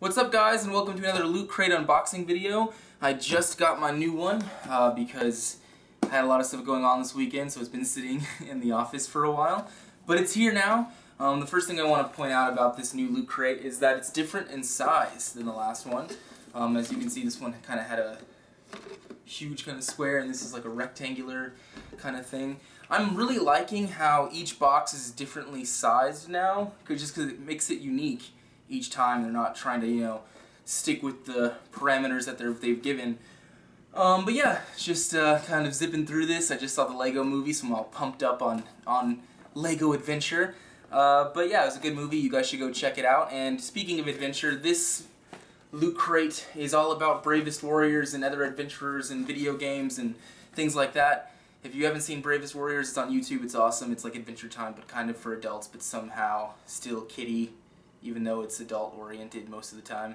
What's up, guys, and welcome to another Loot Crate unboxing video. I just got my new one because I had a lot of stuff going on this weekend, so it's been sitting in the office for a while. But it's here now. The first thing I want to point out about this new Loot Crate is that it's different in size than the last one. As you can see, this one kind of had a huge kind of square, and this is like a rectangular kind of thing. I'm really liking how each box is differently sized now, just because it makes it unique each time. They're not trying to, you know, stick with the parameters that they've given. But yeah, just kind of zipping through this. I just saw the Lego movie, so I'm all pumped up on Lego Adventure. But yeah, it was a good movie. You guys should go check it out. And speaking of adventure, this Loot Crate is all about Bravest Warriors and other adventurers and video games and things like that. If you haven't seen Bravest Warriors, it's on YouTube. It's awesome. It's like Adventure Time, but kind of for adults, but somehow still kiddie, even though it's adult-oriented most of the time.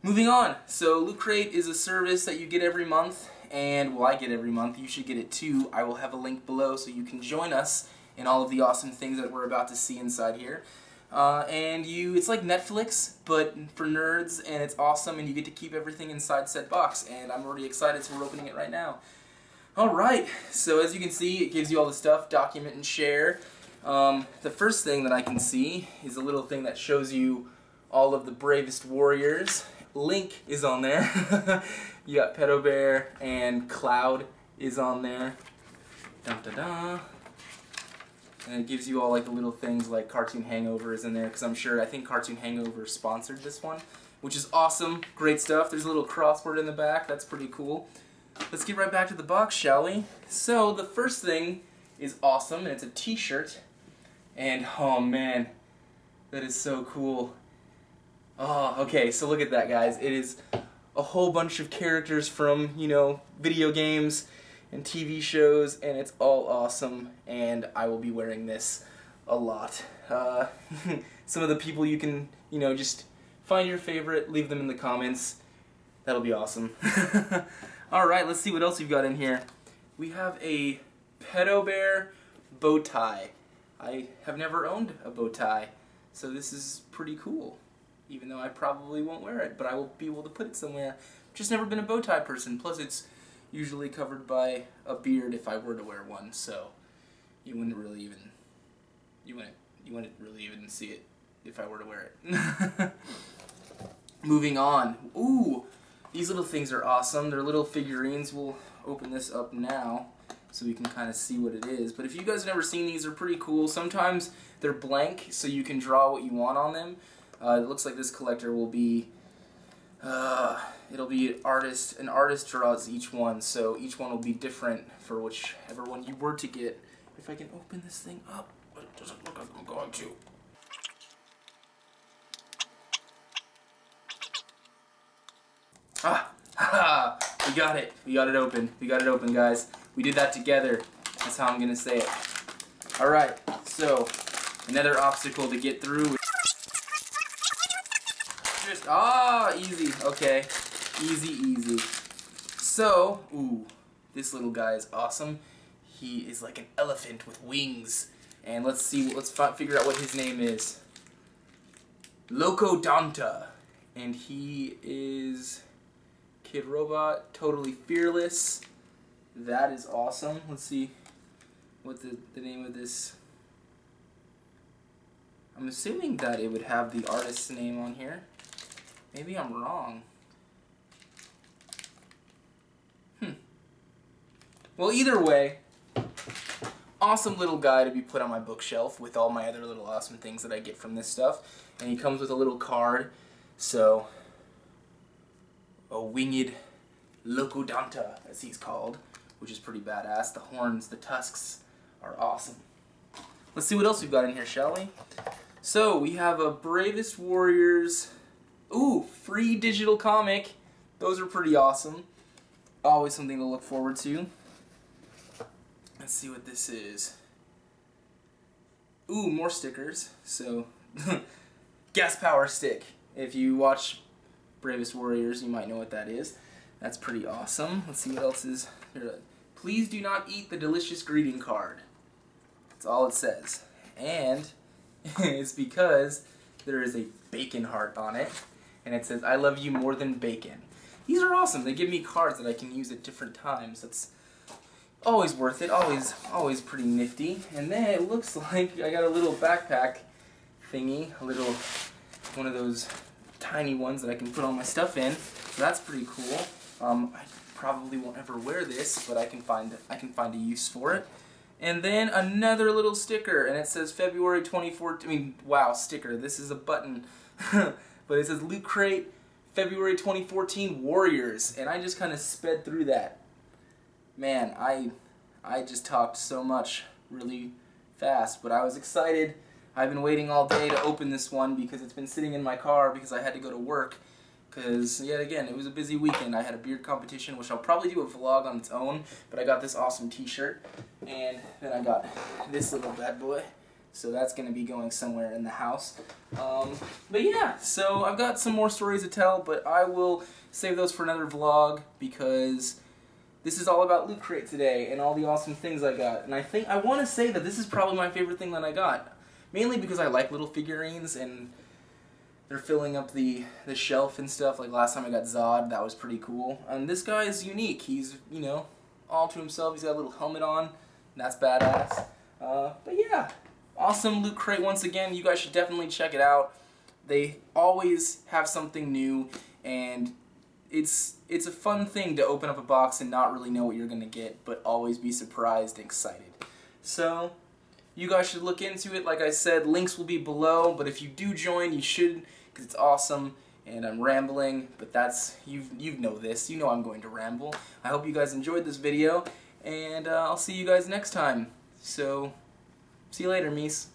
Moving on. So Loot Crate is a service that you get every month, and, well, I get every month. You should get it too. I will have a link below so you can join us in all of the awesome things that we're about to see inside here. It's like Netflix, but for nerds, and it's awesome, and you get to keep everything inside said box, and I'm already excited, so we're opening it right now. Alright, so as you can see, it gives you all the stuff, document and share. The first thing that I can see is a little thing that shows you all of the Bravest Warriors. Link is on there. You got Pedo Bear, and Cloud is on there. Dun-da-da. And it gives you all like the little things like Cartoon Hangover is in there, because I think Cartoon Hangover sponsored this one, which is awesome. Great stuff. There's a little crossword in the back. That's pretty cool. Let's get right back to the box, shall we? So the first thing is awesome, and it's a t-shirt. And oh man, that is so cool. Oh, okay, so look at that, guys. It is a whole bunch of characters from, you know, video games and TV shows, and it's all awesome, and I will be wearing this a lot. Some of the people you can, you know, just find your favorite, leave them in the comments. That'll be awesome. Alright, let's see what else we've got in here. We have a Pedo Bear bow tie. I have never owned a bow tie, so this is pretty cool, even though I probably won't wear it, but I will be able to put it somewhere. Just never been a bow tie person, plus it's usually covered by a beard if I were to wear one, so you wouldn't really even see it if I were to wear it. Moving on. Ooh, these little things are awesome. They're little figurines. We'll open this up now so we can kind of see what it is. But if you guys have never seen these, they're pretty cool. Sometimes they're blank, so you can draw what you want on them. It looks like this collector will be it'll be an artist draws each one, so each one will be different for whichever one you were to get. If I can open this thing up, but it doesn't look like I'm going to. Ah, we got it. We got it open. We got it open, guys. We did that together. That's how I'm gonna say it. All right, so another obstacle to get through. Easy. Okay. Easy, easy. So, ooh, this little guy is awesome. He is like an elephant with wings. And let's see, let's figure out what his name is. Locodonta. And he is Kid Robot, totally fearless. That is awesome. Let's see what the name of this. I'm assuming that it would have the artist's name on here. Maybe I'm wrong. Well, either way, awesome little guy to be put on my bookshelf with all my other little awesome things that I get from this stuff. And he comes with a little card. So, a winged Locodonta, as he's called, which is pretty badass. The horns, the tusks are awesome. Let's see what else we've got in here, shall we? So, we have a Bravest Warriors. Ooh, free digital comic. Those are pretty awesome. Always something to look forward to. Let's see what this is. Ooh, more stickers. So, gas power stick. If you watch Bravest Warriors, you might know what that is. That's pretty awesome. Let's see what else is here. Please do not eat the delicious greeting card. That's all it says. And it's because there is a bacon heart on it. and it says, I love you more than bacon. These are awesome. They give me cards that I can use at different times. That's always worth it, always pretty nifty. And then it looks like I got a little backpack thingy, a little one of those tiny ones that I can put all my stuff in. So that's pretty cool. I probably won't ever wear this, but I can find a use for it. And then another little sticker, and it says February 2014. I mean, wow, sticker. This is a button, but it says Loot Crate February 2014 Warriors, and I just kind of sped through that. Man, I just talked so much really fast, but I was excited. I've been waiting all day to open this one because it's been sitting in my car because I had to go to work. Because, yet again, it was a busy weekend. I had a beard competition, which I'll probably do a vlog on its own, but I got this awesome t-shirt, and then I got this little bad boy, so that's going to be going somewhere in the house. But yeah, so I've got some more stories to tell, but I will save those for another vlog, because this is all about Loot Crate today, and all the awesome things I got. And I think, I want to say that this is probably my favorite thing that I got, mainly because I like little figurines, and they're filling up the shelf and stuff. Like last time I got Zod, that was pretty cool. And this guy is unique. He's, you know, all to himself. He's got a little helmet on. That's badass. But yeah, awesome Loot Crate once again. You guys should definitely check it out. They always have something new, and it's a fun thing to open up a box and not really know what you're gonna get, but always be surprised and excited. So you guys should look into it. Like I said, links will be below, but if you do join, you should, because it's awesome, and I'm rambling, but that's, you know this. You know I'm going to ramble. I hope you guys enjoyed this video, and I'll see you guys next time. So, see you later, meese.